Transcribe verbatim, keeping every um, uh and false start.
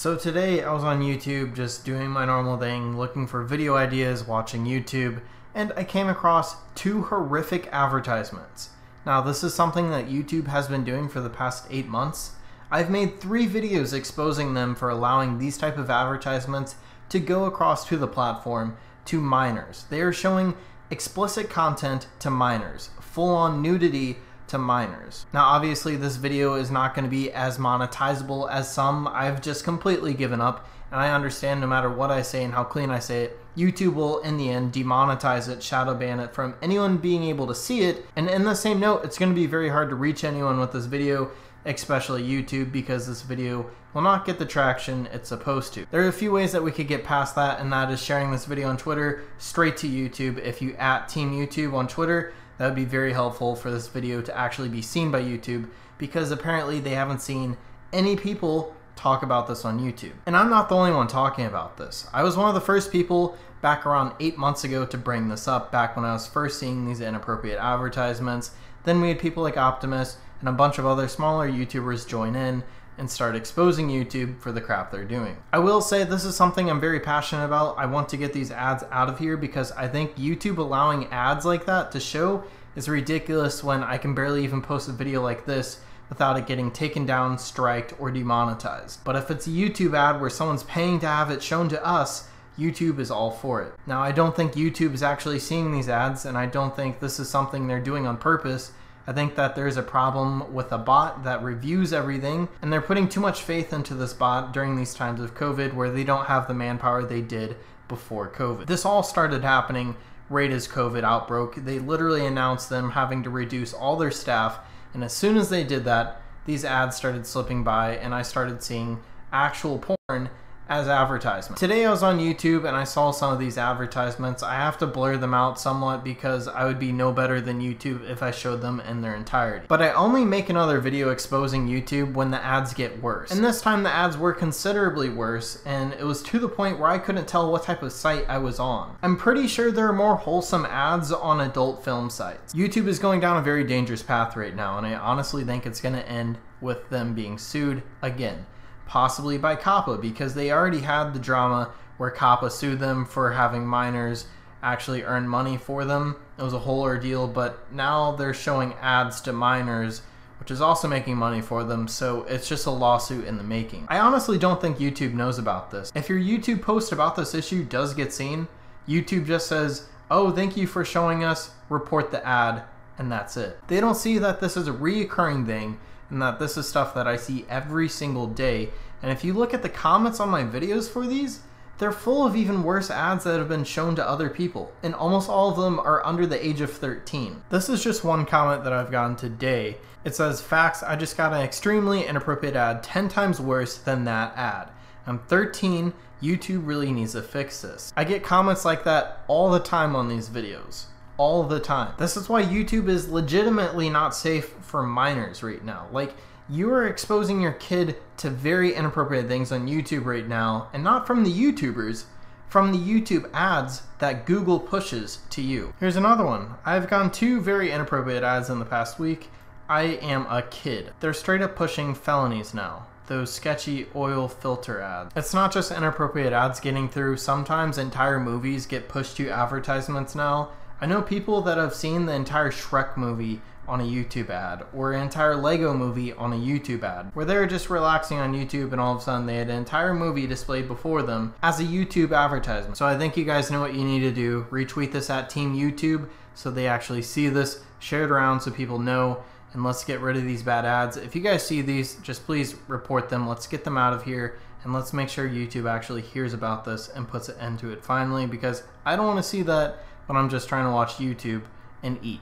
So today I was on YouTube just doing my normal thing, looking for video ideas, watching YouTube, and I came across two horrific advertisements. Now this is something that YouTube has been doing for the past eight months. I've made three videos exposing them for allowing these type of advertisements to go across to the platform to minors. They are showing explicit content to minors, full-on nudity to minors. Now obviously this video is not going to be as monetizable as some. I've just completely given up, and I understand no matter what I say and how clean I say it, YouTube will in the end demonetize it, shadow ban it from anyone being able to see it. And in the same note, it's going to be very hard to reach anyone with this video, especially YouTube, because this video will not get the traction it's supposed to. There are a few ways that we could get past that, and that is sharing this video on Twitter straight to YouTube. If you at Team YouTube on Twitter, that would be very helpful for this video to actually be seen by YouTube, because apparently they haven't seen any people talk about this on YouTube. And I'm not the only one talking about this. I was one of the first people back around eight months ago to bring this up, back when I was first seeing these inappropriate advertisements. Then we had people like Optimus and a bunch of other smaller YouTubers join in and start exposing YouTube for the crap they're doing. I will say this is something I'm very passionate about. I want to get these ads out of here, because I think YouTube allowing ads like that to show is ridiculous, when I can barely even post a video like this without it getting taken down, striked, or demonetized. But if it's a YouTube ad where someone's paying to have it shown to us, YouTube is all for it. Now, I don't think YouTube is actually seeing these ads, and I don't think this is something they're doing on purpose. I think that there's a problem with a bot that reviews everything, and they're putting too much faith into this bot during these times of COVID, where they don't have the manpower they did before COVID. This all started happening right as COVID outbroke. They literally announced them having to reduce all their staff, and as soon as they did that, these ads started slipping by, and I started seeing actual porn as advertisements. Today I was on YouTube and I saw some of these advertisements. I have to blur them out somewhat, because I would be no better than YouTube if I showed them in their entirety. But I only make another video exposing YouTube when the ads get worse. And this time the ads were considerably worse, and it was to the point where I couldn't tell what type of site I was on. I'm pretty sure there are more wholesome ads on adult film sites. YouTube is going down a very dangerous path right now, and I honestly think it's going to end with them being sued again. Possibly by COPPA, because they already had the drama where COPPA sued them for having minors actually earn money for them. It was a whole ordeal, but now they're showing ads to minors, which is also making money for them, so it's just a lawsuit in the making. I honestly don't think YouTube knows about this. If your YouTube post about this issue does get seen, YouTube just says, "Oh, thank you for showing us, report the ad," and that's it. They don't see that this is a reoccurring thing, and that this is stuff that I see every single day. And if you look at the comments on my videos for these, they're full of even worse ads that have been shown to other people, and almost all of them are under the age of thirteen. This is just one comment that I've gotten today. It says, "Facts, I just got an extremely inappropriate ad ten times worse than that ad. I'm thirteen, YouTube really needs to fix this." I get comments like that all the time on these videos. All the time. This is why YouTube is legitimately not safe for minors right now. Like, you are exposing your kid to very inappropriate things on YouTube right now, and not from the YouTubers, from the YouTube ads that Google pushes to you. Here's another one. I've gotten two very inappropriate ads in the past week. I am a kid. They're straight up pushing felonies now. Those sketchy oil filter ads. It's not just inappropriate ads getting through. Sometimes entire movies get pushed to advertisements now. I know people that have seen the entire Shrek movie on a YouTube ad, or an entire Lego movie on a YouTube ad, where they were just relaxing on YouTube and all of a sudden they had an entire movie displayed before them as a YouTube advertisement. So I think you guys know what you need to do. Retweet this at Team YouTube so they actually see this, share it around so people know, and let's get rid of these bad ads. If you guys see these, just please report them. Let's get them out of here, and let's make sure YouTube actually hears about this and puts an end to it finally, because I don't want to see that. But I'm just trying to watch YouTube and eat.